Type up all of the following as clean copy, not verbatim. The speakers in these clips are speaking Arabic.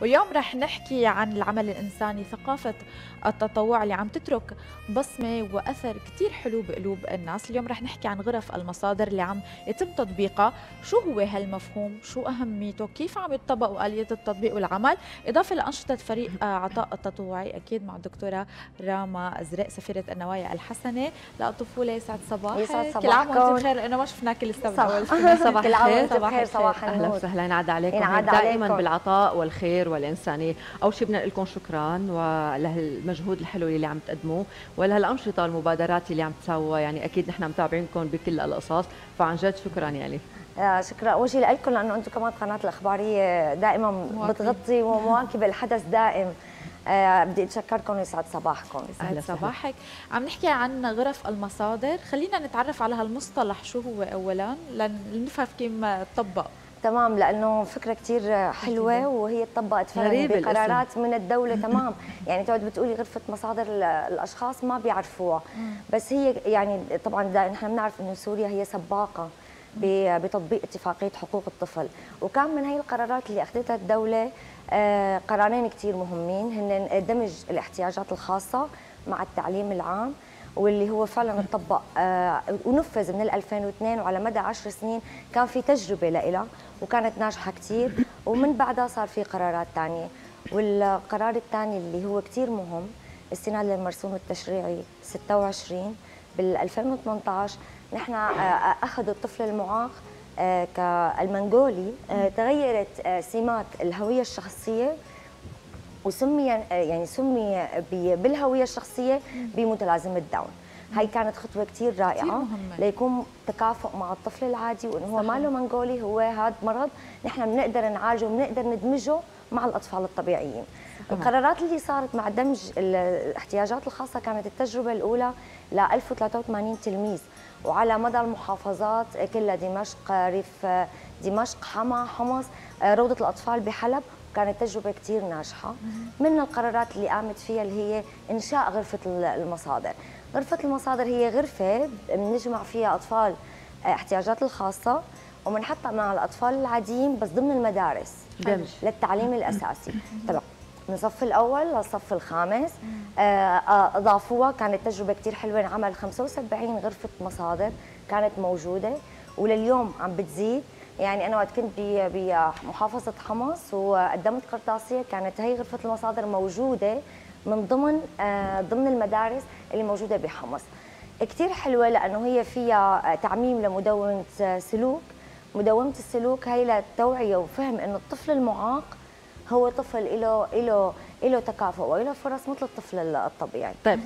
واليوم رح نحكي عن العمل الإنساني، ثقافة التطوع اللي عم تترك بصمة وأثر كتير حلو بقلوب الناس. اليوم رح نحكي عن غرف المصادر اللي عم يتم تطبيقها، شو هو هالمفهوم، شو أهميته، كيف عم يتطبق وآلية التطبيق والعمل، إضافة لأنشطة فريق عطاء التطوعي أكيد مع الدكتورة راما زريق سفيرة النوايا الحسنة للطفولة. سعاد صباح، كل عام وانت بخير، أنا ما شفناك لسه بالأول. صباح الخير. صباح النور. أهلا وسهلا، ينعاد عليكم. دائما بالعطاء والخير والإنسانية. أول شيء بدنا لكم شكرا ولهالمجهود الحلو اللي عم تقدموه ولهالأنشطة والمبادرات اللي عم تسوى، يعني أكيد نحن متابعينكم بكل الأقساط، فعن جد شكرا. يعني شكرا أول شيء لكم، لأنه أنتم كمان قناة الإخبارية دائما بتغطي ومواكبة الحدث دائم. بدي اتشكركم ويسعد صباحكم. يسعد صباحك. عم نحكي عن غرف المصادر، خلينا نتعرف على هالمصطلح شو هو اولا لنفهم كيف تطبق. تمام، لانه فكره كثير حلوه وهي طبقت فعلا بقرارات الاسم من الدوله. تمام، يعني تقعد بتقولي غرفه مصادر، الاشخاص ما بيعرفوها، بس هي يعني طبعا نحن بنعرف انه سوريا هي سباقه بتطبيق اتفاقيه حقوق الطفل، وكان من هي القرارات اللي اخذتها الدوله قرارين كثير مهمين، هن دمج الاحتياجات الخاصه مع التعليم العام، واللي هو فعلا اتطبق ونفذ من 2002، وعلى مدى 10 سنين كان في تجربه لها وكانت ناجحه كثير، ومن بعدها صار في قرارات ثانيه. والقرار الثاني اللي هو كثير مهم، استناد للمرسوم التشريعي 26 بال 2018، نحن اخذوا الطفل المعاق كالمنغولي، تغيرت سمات الهويه الشخصيه وسمي يعني سمي بالهويه الشخصيه بمتلازمه داون. هاي كانت خطوه كثير رائعه ليكون تكافؤ مع الطفل العادي، وانه هو ماله منغولي، هو هذا مرض نحن بنقدر نعالجه وبنقدر ندمجه مع الاطفال الطبيعيين. القرارات اللي صارت مع دمج الاحتياجات الخاصه كانت التجربه الاولى ل 1083 تلميذ، وعلى مدى المحافظات كلها، دمشق، ريف دمشق، حما، حمص، روضة الأطفال بحلب، كانت تجربة كتير ناجحة. من القرارات اللي قامت فيها اللي هي إنشاء غرفة المصادر. غرفة المصادر هي غرفة بنجمع فيها أطفال احتياجات الخاصة وبنحطها مع الأطفال العاديين بس ضمن المدارس للتعليم الأساسي. طبعا من الصف الأول للصف الخامس أضافوها، كانت تجربة كتير حلوة، عمل 75 غرفة مصادر كانت موجودة ولليوم عم بتزيد. يعني أنا وقت كنت بمحافظة حمص وقدمت قرطاسية، كانت هي غرفة المصادر موجودة من ضمن المدارس اللي موجودة بحمص. كتير حلوة لأنه هي فيها تعميم لمدونة سلوك، مدونة السلوك هي للتوعية وفهم أنه الطفل المعاق هو طفل له تكافؤ وله فرص مثل الطفل الطبيعي. طيب،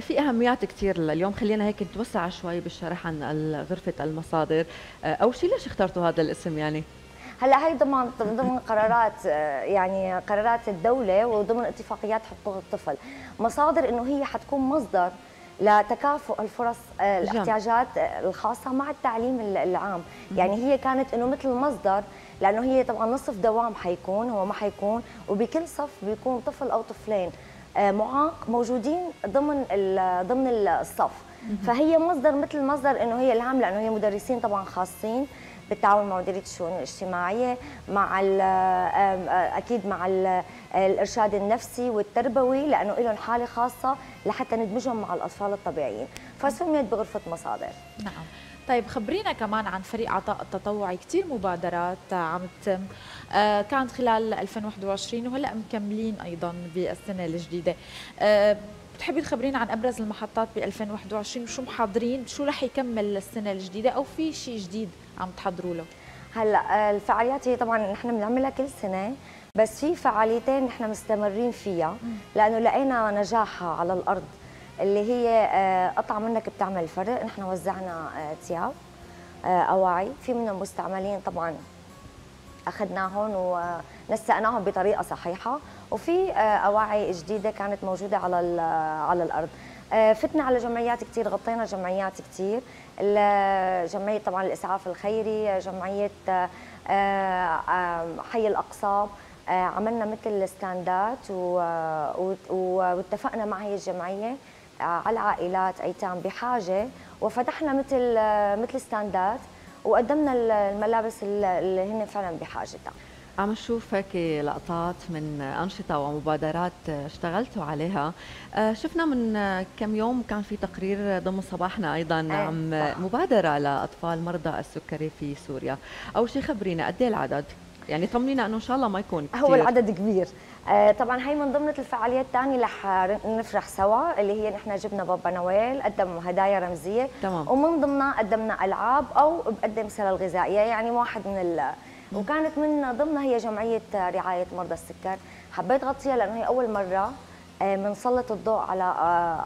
في اهميات كثير اليوم، خلينا هيك نتوسع شوي بالشرح عن غرفه المصادر. اول شيء ليش اخترتوا هذا الاسم؟ يعني هلا هي ضمن قرارات، يعني قرارات الدوله وضمن اتفاقيات حقوق الطفل، مصادر انه هي حتكون مصدر لتكافؤ الفرص الاحتياجات الخاصه مع التعليم العام، يعني هي كانت انه مثل مصدر، لانه هي طبعا نصف دوام حيكون، هو ما حيكون، وبكل صف بيكون طفل او طفلين معاق موجودين ضمن الصف، فهي مصدر مثل مصدر انه هي الهام، لانه هي مدرسين طبعا خاصين بالتعاون مع مديريه الشؤون الاجتماعيه، مع اكيد مع الارشاد النفسي والتربوي، لانه لهم حاله خاصه لحتى ندمجهم مع الاطفال الطبيعيين، فسميت بغرفه مصادر. نعم. طيب، خبرينا كمان عن فريق عطاء التطوعي، كثير مبادرات عم تتم كانت خلال 2021 وهلا مكملين ايضا بالسنه الجديده. بتحبي تخبرينا عن ابرز المحطات ب 2021 وشو محضرين، شو رح يكمل السنه الجديده او في شيء جديد عم تحضروا له؟ هلا الفعاليات هي طبعا نحن بنعملها كل سنه، بس في فعاليتين نحن مستمرين فيها لانه لقينا نجاحها على الارض، اللي هي قطع منك بتعمل فرق. نحن وزعنا ثياب اواعي، في منهم مستعملين طبعا اخذناهم ونسقناهم بطريقه صحيحه، وفي اواعي جديده كانت موجوده على الارض. فتنا على جمعيات كثير، غطينا جمعيات كثير، جمعيه طبعا الاسعاف الخيري، جمعيه حي الاقصى، عملنا مثل ستاندات واتفقنا مع هي الجمعيه على عائلات ايتام بحاجه، وفتحنا مثل ستاندات وقدمنا الملابس اللي هن فعلا بحاجتها. عم نشوف هيك لقطات من أنشطة ومبادرات اشتغلتوا عليها. شفنا من كم يوم كان في تقرير ضمن صباحنا أيضا عن مبادرة لأطفال مرضى السكري في سوريا. أول شيء خبرينا قد إيه العدد؟ يعني طمنينا أنه إن شاء الله ما يكون كثير. هو العدد كبير. طبعا هي من ضمن الفعاليات الثانيه رح نفرح سوا اللي هي نحن جبنا بابا نويل قدم هدايا رمزيه، تمام. ومن ضمنها قدمنا العاب او بقدم سله الغذائيه، يعني واحد من وكانت من ضمنها هي جمعيه رعايه مرضى السكر. حبيت غطيها لانه هي اول مره بنسلط الضوء على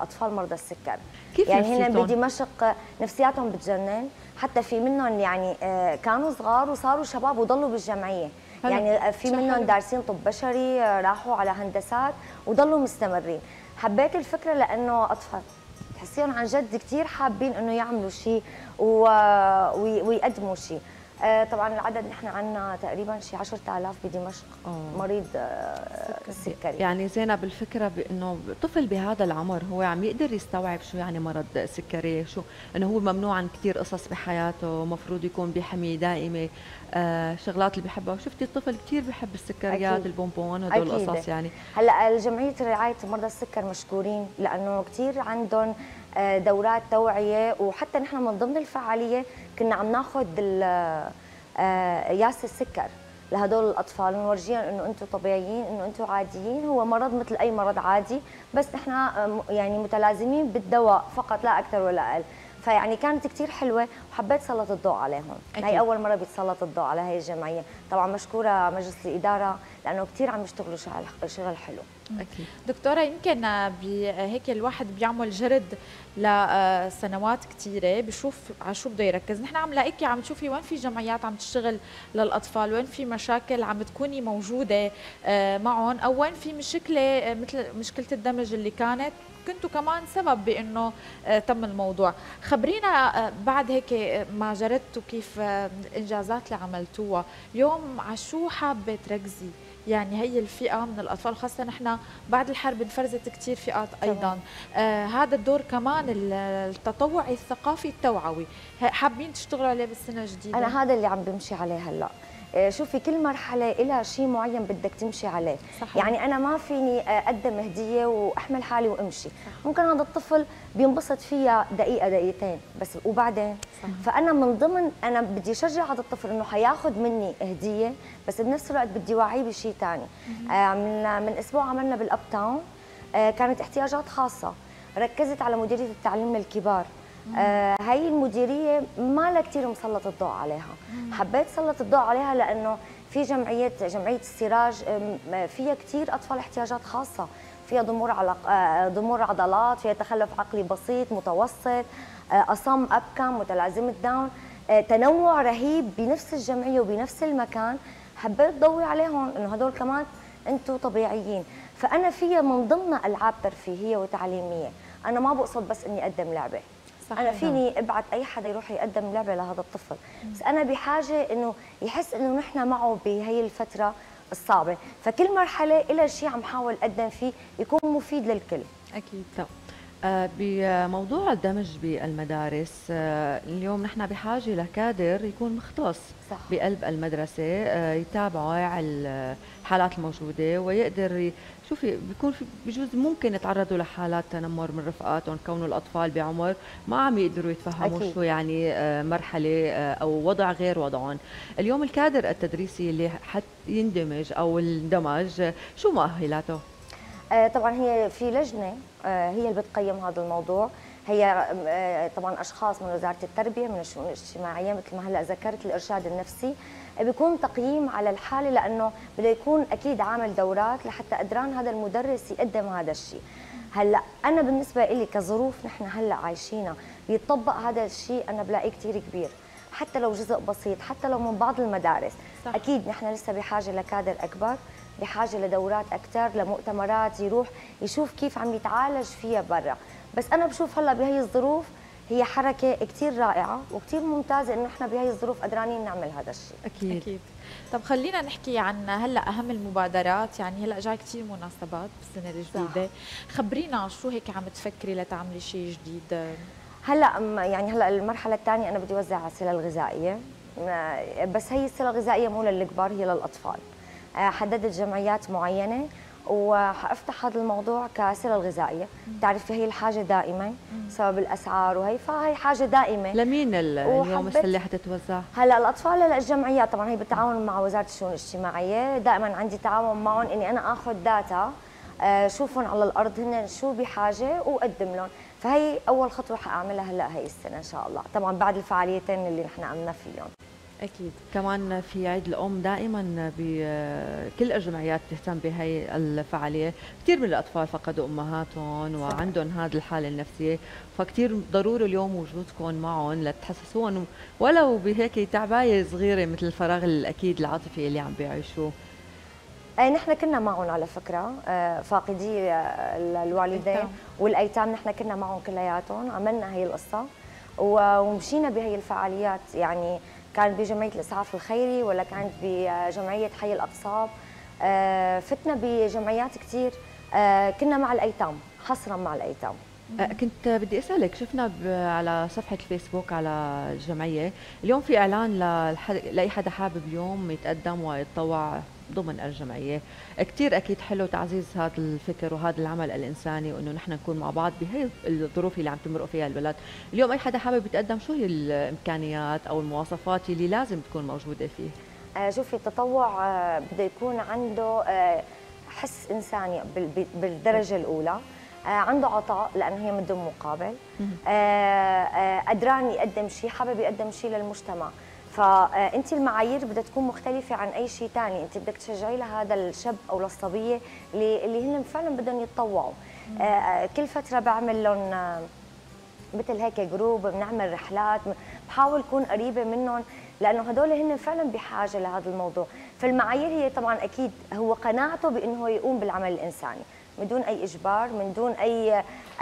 اطفال مرضى السكر. كيف يعني هنا بدمشق نفسياتهم بتجنن، حتى في منهم يعني كانوا صغار وصاروا شباب وضلوا بالجمعيه، يعني في منهم دارسين طب بشري راحوا على هندسات وضلوا مستمرين. حبيت الفكره لانه اطفال تحسيهم عن جد كثير حابين انه يعملوا شيء ويقدموا شيء. طبعا العدد نحن عندنا تقريبا شي 10000 بدمشق مريض سكري. يعني زينب الفكره بانه طفل بهذا العمر هو عم يقدر يستوعب شو يعني مرض سكري، شو انه هو ممنوع عن كثير قصص بحياته، مفروض يكون بحميه دائمه، شغلات اللي بحبها. وشفتي الطفل كثير بحب السكريات، أكيد. البونبون هدول القصص. يعني هلا الجمعيه رعايه مرضى السكر مشكورين لانه كثير عندهم دورات توعيه، وحتى نحن من ضمن الفعاليه كنا عم ناخذ ياس السكر لهدول الاطفال ونورجيهم انه انتم طبيعيين، انه انتم عاديين، هو مرض مثل اي مرض عادي، بس نحن يعني متلازمين بالدواء فقط لا اكثر ولا اقل. فيعني كانت كثير حلوه وحبيت سلط الضوء عليهم، هي اول مره بيتسلط الضوء على هي الجمعيه. طبعا مشكوره مجلس الاداره لانه كثير عم يشتغلوا شغل حلو. أكيد. دكتوره يمكن هيك الواحد بيعمل جرد لسنوات كثيره بشوف على شو بده يركز. نحن عم لاقيكي عم تشوفي وين في جمعيات عم تشتغل للاطفال، وين في مشاكل عم تكوني موجوده معهم، او وين في مشكله مثل مشكله الدمج اللي كنتوا كمان سبب بانه تم الموضوع. خبرينا بعد هيك ما جردتوا كيف الانجازات اللي عملتوها، اليوم على شو حابه تركزي؟ يعني هي الفئه من الاطفال خاصه نحن بعد الحرب انفرزت كثير فئات ايضا، هذا الدور كمان التطوعي الثقافي التوعوي حابين تشتغلوا عليه بالسنه الجديده؟ انا هذا اللي عم بمشي عليه هلا. شوفي كل مرحله لها شيء معين بدك تمشي عليه، صحيح. يعني انا ما فيني اقدم هديه واحمل حالي وامشي، صح. ممكن هذا الطفل بينبسط فيها دقيقه دقيقتين بس وبعدين، صح. فانا من ضمن انا بدي اشجع هذا الطفل انه حياخذ مني هديه، بس بنفس الوقت بدي وعيه بشيء ثاني. من اسبوع عملنا بالاب تاون، كانت احتياجات خاصه، ركزت على مديريه التعليم للكبار. هاي المديريه ما لها كثير مسلط الضوء عليها، حبيت سلط الضوء عليها لانه في جمعيه السراج فيها كثير اطفال احتياجات خاصه، فيها ضمور عضلات، فيها تخلف عقلي بسيط متوسط، اصم، ابكم، متلازمه داون، تنوع رهيب بنفس الجمعيه وبنفس المكان. حبيت ضوي عليهم انه هدول كمان انتم طبيعيين. فانا فيها من ضمن العاب ترفيهيه وتعليميه، انا ما بقصد بس اني اقدم لعبه، أنا فيني أبعت أي حدا يروح يقدم لعبة لهذا الطفل، بس أنا بحاجة إنه يحس إنه نحن معه بهي الفترة الصعبة. فكل مرحلة إلها شيء عم حاول أقدم فيه يكون مفيد للكل. أكيد. طب بموضوع الدمج بالمدارس، اليوم نحن بحاجة لكادر يكون مختص، صح. بقلب المدرسة يتابعوا على الحالات الموجودة ويقدر. شوفي بيكون في بجوز ممكن يتعرضوا لحالات تنمر من رفقاتهم، كونه الاطفال بعمر ما عم يقدروا يتفهموا شو يعني مرحله او وضع غير وضعهم. اليوم الكادر التدريسي اللي حتى يندمج او الاندماج شو مؤهلاته؟ طبعا هي في لجنه هي اللي بتقيم هذا الموضوع، هي طبعا اشخاص من وزاره التربيه، من الشؤون الاجتماعيه، مثل ما هلا ذكرت، الارشاد النفسي. بيكون تقييم على الحاله لانه بده يكون اكيد عامل دورات لحتى قدران هذا المدرس يقدم هذا الشيء. هلا انا بالنسبه لي كظروف نحن هلا عايشينها بيطبق هذا الشيء، انا بلاقيه كثير كبير، حتى لو جزء بسيط، حتى لو من بعض المدارس، صح. اكيد نحن لسه بحاجه لكادر اكبر، بحاجه لدورات اكثر، لمؤتمرات يروح يشوف كيف عم يتعالج فيها برا. بس انا بشوف هلا بهي الظروف هي حركه كثير رائعه وكثير ممتازه انه احنا بهي الظروف قدرانين نعمل هذا الشيء. اكيد اكيد. طب خلينا نحكي عن هلا اهم المبادرات، يعني هلا جاي كثير مناسبات بالسنه الجديده، خبرينا شو هيك عم تفكري لتعملي شيء جديد؟ هلا يعني هلا المرحله الثانيه انا بدي اوزع على السله الغذائيه، بس هي السله الغذائيه مو للكبار، هي للاطفال. حددت جمعيات معينة وحافتح هذا الموضوع كسلة الغذائية. بتعرفي هي الحاجة دائما بسبب الأسعار وهي، فهي حاجة دائمة. لمين اليوم السلة حتتوزع؟ هلا الأطفال للجمعيات طبعا هي بالتعاون مع وزارة الشؤون الاجتماعية، دائما عندي تعاون معهم إني أنا آخذ داتا شوفهم على الأرض هن شو بحاجة وأقدم لهم، فهي أول خطوة حأعملها هلا هي السنة إن شاء الله، طبعا بعد الفعاليتين اللي نحن عملنا فيهم. أكيد كمان في عيد الأم دائما بكل الجمعيات بتهتم بهي الفعالية، كثير من الأطفال فقدوا أمهاتهم وعندهم هذه الحالة النفسية، فكثير ضروري اليوم وجودكم معهم لتحسسوهم ولو بهيك تعباية صغيرة مثل الفراغ الأكيد العاطفي اللي عم بيعيشوه. نحن كنا معهم على فكرة، فاقدي الوالدين والأيتام نحن كنا معهم كلياتهم، عملنا هي القصة ومشينا بهي الفعاليات، يعني كان بجمعية الإسعاف الخيري ولا كانت بجمعية حي الأقصى، فتنا بجمعيات كثير، كنا مع الأيتام حصرا مع الأيتام. كنت بدي أسألك، شفنا على صفحة الفيسبوك على الجمعية اليوم في إعلان لأي حدا حابب اليوم يتقدم ويتطوع ضمن الجمعية، كثير أكيد حلو تعزيز هذا الفكر وهذا العمل الإنساني وإنه نحن نكون مع بعض بهي الظروف اللي عم تمرق فيها البلد. اليوم أي حدا حابب يتقدم شو هي الإمكانيات أو المواصفات اللي لازم تكون موجودة فيه؟ شوفي التطوع بده يكون عنده حس إنساني بالدرجة الأولى، عنده عطاء لأنه هي من دون مقابل، قدران يقدم شيء، حابب يقدم شيء للمجتمع، فأنت المعايير بدها تكون مختلفة عن أي شيء ثاني، أنت بدك تشجعي لهذا الشاب أو للصبية اللي هن فعلا بدهم يتطوعوا. كل فترة بعمل لهم مثل هيك جروب، بنعمل رحلات، بحاول أكون قريبة منهم لأنه هدول هن فعلا بحاجة لهذا الموضوع، فالمعايير هي طبعا أكيد هو قناعته بأنه هو يقوم بالعمل الإنساني من دون أي إجبار، من دون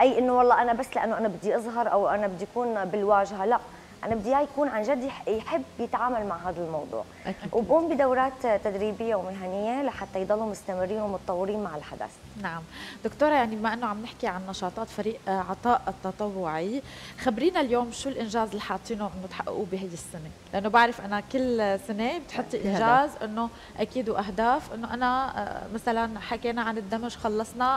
أي إنه والله أنا بس لأنه أنا بدي أظهر أو أنا بدي أكون بالواجهة، لا أنا بدي إياه يكون عن جد يحب يتعامل مع هذا الموضوع. وبقوم بدورات تدريبية ومهنية لحتى يضلوا مستمرين ومتطورين مع الحدث. نعم دكتورة، يعني بما أنه عم نحكي عن نشاطات فريق عطاء التطوعي، خبرينا اليوم شو الإنجاز اللي حاطينه أنه تحققوه بهي السنة، لأنه بعرف أنا كل سنة بتحطي إنجاز أنه أكيد وأهداف، أنه أنا مثلا حكينا عن الدمج خلصنا،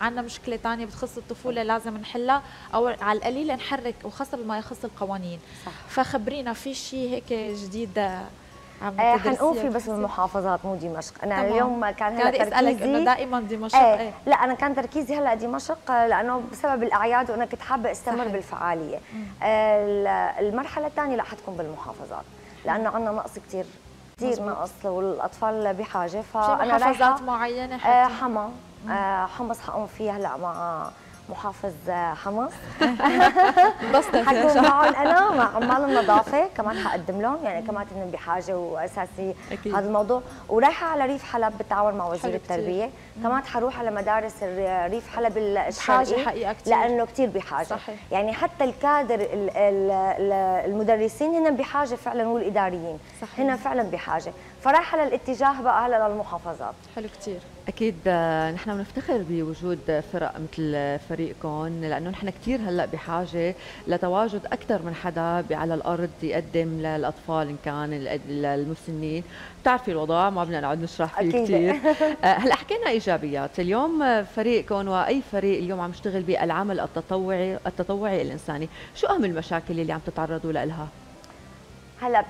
عندنا مشكلة ثانية بتخص الطفولة لازم نحلها أو على القليل نحرك، وخاصة بما يخص القوانين. صح. فخبرينا في شيء هيك جديد عم تدرسيه؟ حنقوم فيه بس بالمحافظات مو دمشق. انا طبعا اليوم كان هلا تركيزي، اسالك انه دائما دمشق. ايه لا انا كان تركيزي هلا دمشق لانه بسبب الاعياد وانا كنت حابه استمر. صحيح. بالفعاليه. المرحله الثانيه لا حتكون بالمحافظات لانه عندنا نقص كثير نقص والاطفال بحاجه، فانا محافظات معينه حما حمص حقوم فيها هلا مع محافظ حمص حكون معهم انا مع عمال النظافه كمان حقدم لهم، يعني كمان هن بحاجه واساسي هذا الموضوع، ورايحه على ريف حلب بالتعاون مع وزير التربيه، كمان حروح على مدارس ريف حلب الشرقي لانه كثير بحاجه. صحيح. يعني حتى الكادر المدرسين هن بحاجه فعلا والاداريين هن فعلا بحاجه، فرايحه للاتجاه بقى هلا للمحافظات. حلو كثير. أكيد نحن بنفتخر بوجود فرق مثل فريقكم لأنه نحن كثير هلأ بحاجة لتواجد أكثر من حدا على الأرض يقدم للأطفال إن كان للمسنين، بتعرفي الوضع ما بدنا نقعد نشرح فيه كثير. هلأ حكينا إيجابيات، اليوم فريقكم وأي فريق اليوم عم يشتغل بالعمل التطوعي الإنساني، شو أهم المشاكل اللي عم تتعرضوا لها؟ هلا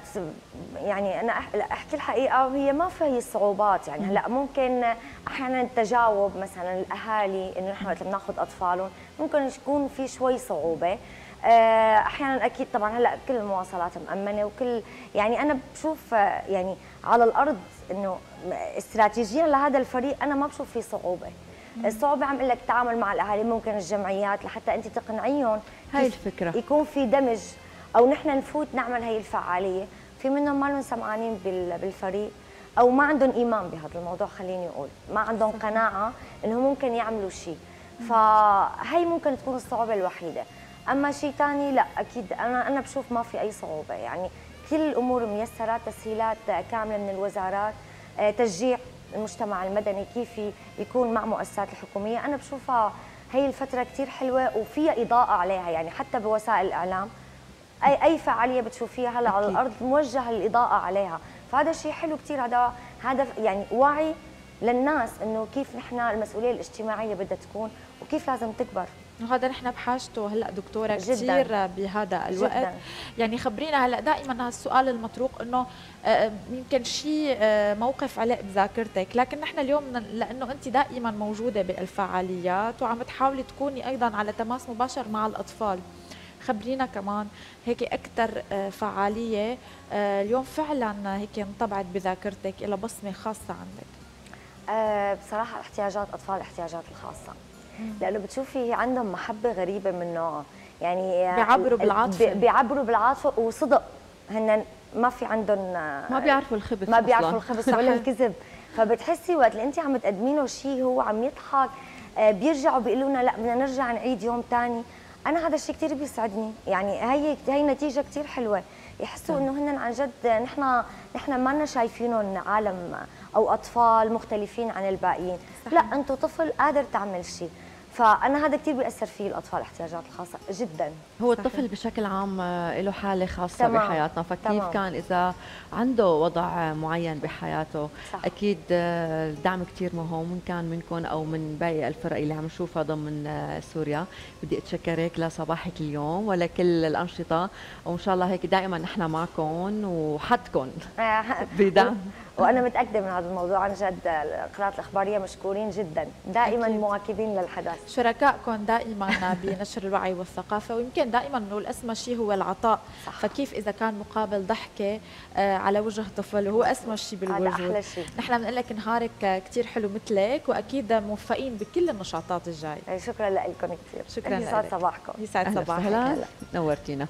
يعني انا احكي الحقيقه وهي ما فيها صعوبات، يعني هلا ممكن احيانا التجاوب مثلا الاهالي انه نحن وقت بناخذ اطفالهم ممكن يكون في شوي صعوبه، احيانا اكيد طبعا هلا كل المواصلات مامنه وكل، يعني انا بشوف يعني على الارض انه استراتيجيا لهذا الفريق انا ما بشوف في صعوبه. الصعوبة عم اقول لك التعامل مع الاهالي، ممكن الجمعيات لحتى انت تقنعيهم هاي الفكره يكون في دمج او نحن نفوت نعمل هي الفعاليه، في منهم ما لهم سمعانين بالفريق او ما عندهم ايمان بهذا الموضوع، خليني اقول ما عندهم قناعه انه ممكن يعملوا شيء، فهي ممكن تكون الصعوبه الوحيده. اما شيء ثاني لا اكيد انا بشوف ما في اي صعوبه، يعني كل الامور ميسره، تسهيلات كامله من الوزارات، تشجيع المجتمع المدني كيف يكون مع مؤسسات الحكوميه، انا بشوفها هي الفتره كثير حلوه وفيها اضاءه عليها، يعني حتى بوسائل الاعلام أي فعالية بتشوفيها هلا على الأرض موجهة الإضاءة عليها، فهذا شيء حلو كثير، هذا هذا يعني وعي للناس انه كيف نحن المسؤوليه الاجتماعيه بدها تكون وكيف لازم تكبر، وهذا نحن بحاجته هلا دكتوره كثير بهذا الوقت جداً. يعني خبرينا هلا دائما هالسؤال المطروق انه يمكن شيء موقف علق بذاكرتك، لكن نحن اليوم لانه انت دائما موجوده بالفعاليات وعم تحاولي تكوني ايضا على تماس مباشر مع الاطفال، خبرينا كمان هيك اكثر فعاليه اليوم فعلا هيك انطبعت بذاكرتك إلى بصمه خاصه عندك؟ بصراحه احتياجات اطفال الاحتياجات الخاصه، لانه بتشوفي عندهم محبه غريبه من نوعها، يعني بيعبروا بالعاطفه وصدق، هن ما في عندهم، ما بيعرفوا الخبث، ولا الكذب، فبتحسي وقت اللي انت عم تقدمي له شيء هو عم يضحك، بيرجعوا بيقولوا لنا لا بدنا نرجع نعيد يوم ثاني، انا هذا الشيء كثير بيسعدني، يعني هي نتيجه كثير حلوه، يحسوا انه هن عن جد نحن ما لنا شايفينهم عالم او اطفال مختلفين عن الباقيين، لا انتم طفل قادر تعمل شيء، فانا هذا كثير بيأثر فيه الاطفال الاحتياجات الخاصه جدا. هو الطفل بشكل عام له حاله خاصه بحياتنا، فكيف كان اذا عنده وضع معين بحياته؟ اكيد الدعم كثير مهم، ان كان منكم او من باقي الفرق اللي عم نشوفها ضمن سوريا. بدي اتشكرك لصباحك اليوم ولكل الانشطه، وان شاء الله هيك دائما نحن معكم وحدكم بدعم. وانا متاكده من هذا الموضوع، عن جد قناه الاخباريه مشكورين جدا، دائما مواكبين للحدث، شركائكم دائما بنشر الوعي والثقافه، ويمكن دائما انه الاسمى شيء هو العطاء، فكيف اذا كان مقابل ضحكه على وجه طفل وهو اسمى شيء بالوجود، احلى شيء. نحن بنقول لك نهارك كثير حلو مثلك، واكيد موفقين بكل النشاطات الجايه. شكرا لكم كثير، شكرا لك، يسعد صباحكم. يسعد صباحك، نورتينا.